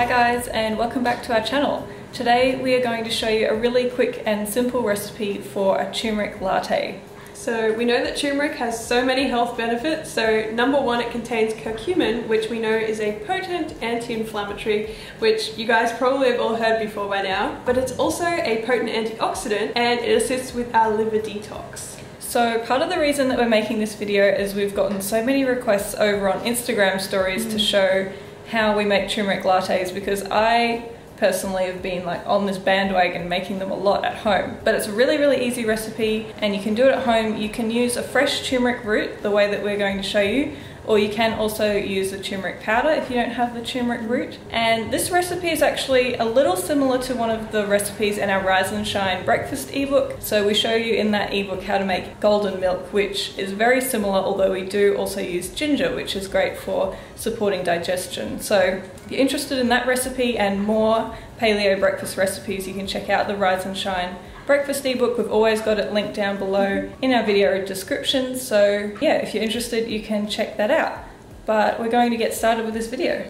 Hi guys, and welcome back to our channel. Today we are going to show you a really quick and simple recipe for a turmeric latte. So we know that turmeric has so many health benefits. So number one, it contains curcumin, which we know is a potent anti-inflammatory, which you guys probably have all heard before by now, but it's also a potent antioxidant and it assists with our liver detox. So part of the reason that we're making this video is we've gotten so many requests over on Instagram stories to show how we make turmeric lattes, because I personally have been like on this bandwagon making them a lot at home. But it's a really easy recipe and you can do it at home. You can use a fresh turmeric root the way that we're going to show you, or you can also use the turmeric powder if you don't have the turmeric root. And this recipe is actually a little similar to one of the recipes in our Rise and Shine breakfast ebook. So we show you in that ebook how to make golden milk, which is very similar, although we do also use ginger, which is great for supporting digestion. So if you're interested in that recipe and more paleo breakfast recipes, you can check out the Rise and Shine breakfast ebook. We've always got it linked down below in our video description, so yeah, if you're interested you can check that out. But we're going to get started with this video.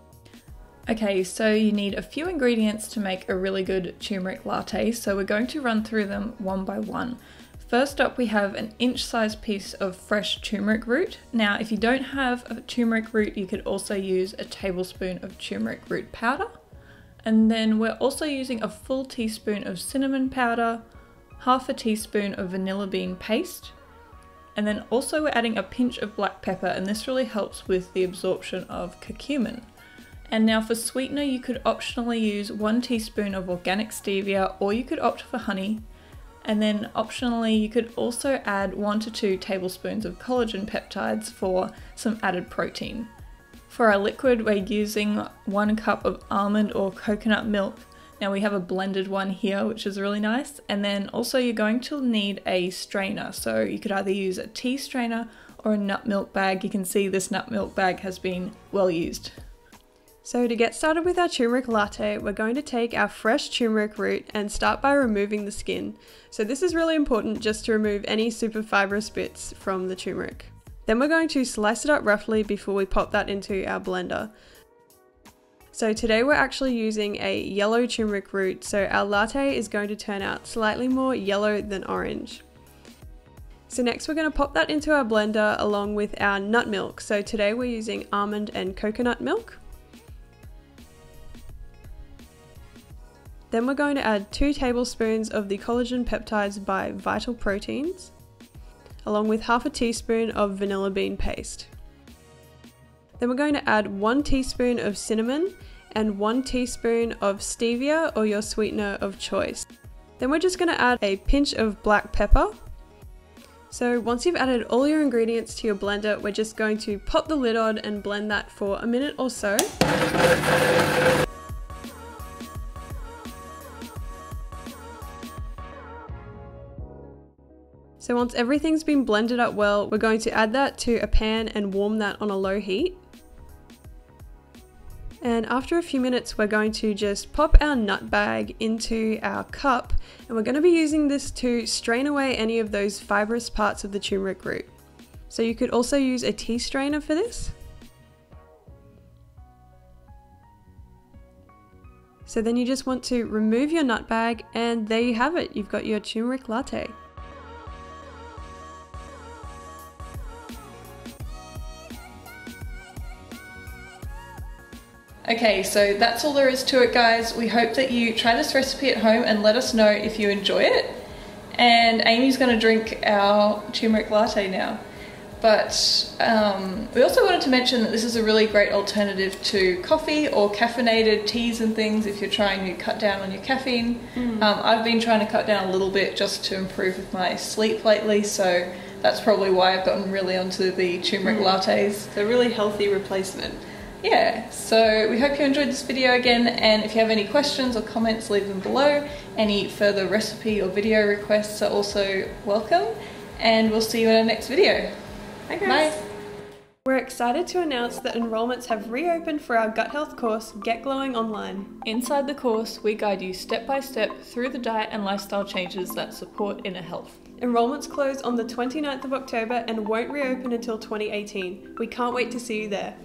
Okay, so you need a few ingredients to make a really good turmeric latte, so we're going to run through them one by one. First up, we have an inch-sized piece of fresh turmeric root. Now, if you don't have a turmeric root, you could also use a tablespoon of turmeric root powder. And then we're also using a full teaspoon of cinnamon powder, half a teaspoon of vanilla bean paste, and then also we're adding a pinch of black pepper, and this really helps with the absorption of curcumin. And now for sweetener, you could optionally use 1 teaspoon of organic stevia, or you could opt for honey. And then optionally, you could also add 1 to 2 tablespoons of collagen peptides for some added protein. For our liquid, we're using 1 cup of almond or coconut milk. Now we have a blended one here, which is really nice. And then also you're going to need a strainer. So you could either use a tea strainer or a nut milk bag. You can see this nut milk bag has been well used. So to get started with our turmeric latte, we're going to take our fresh turmeric root and start by removing the skin. So this is really important, just to remove any super fibrous bits from the turmeric. Then we're going to slice it up roughly before we pop that into our blender. So today we're actually using a yellow turmeric root, so our latte is going to turn out slightly more yellow than orange. So next we're going to pop that into our blender along with our nut milk. So today we're using almond and coconut milk. Then we're going to add 2 tablespoons of the collagen peptides by Vital Proteins, along with half a teaspoon of vanilla bean paste. Then we're going to add 1 teaspoon of cinnamon and 1 teaspoon of stevia, or your sweetener of choice. Then we're just going to add a pinch of black pepper. So once you've added all your ingredients to your blender, we're just going to pop the lid on and blend that for a minute or so. So once everything's been blended up well, we're going to add that to a pan and warm that on a low heat. And after a few minutes, we're going to just pop our nut bag into our cup, and we're going to be using this to strain away any of those fibrous parts of the turmeric root. So you could also use a tea strainer for this. So then you just want to remove your nut bag, and there you have it, you've got your turmeric latte. Okay, so that's all there is to it, guys. We hope that you try this recipe at home and let us know if you enjoy it. And Amy's gonna drink our turmeric latte now. But we also wanted to mention that this is a really great alternative to coffee or caffeinated teas and things if you're trying to cut down on your caffeine. I've been trying to cut down a little bit just to improve with my sleep lately, so that's probably why I've gotten really onto the turmeric lattes. They're a really healthy replacement. Yeah, so we hope you enjoyed this video again, and if you have any questions or comments, leave them below. Any further recipe or video requests are also welcome, and we'll see you in our next video. Bye guys. Bye. We're excited to announce that enrollments have reopened for our gut health course, Get Glowing Online. Inside the course, we guide you step by step through the diet and lifestyle changes that support inner health. Enrollments close on the 29th of October and won't reopen until 2018. We can't wait to see you there.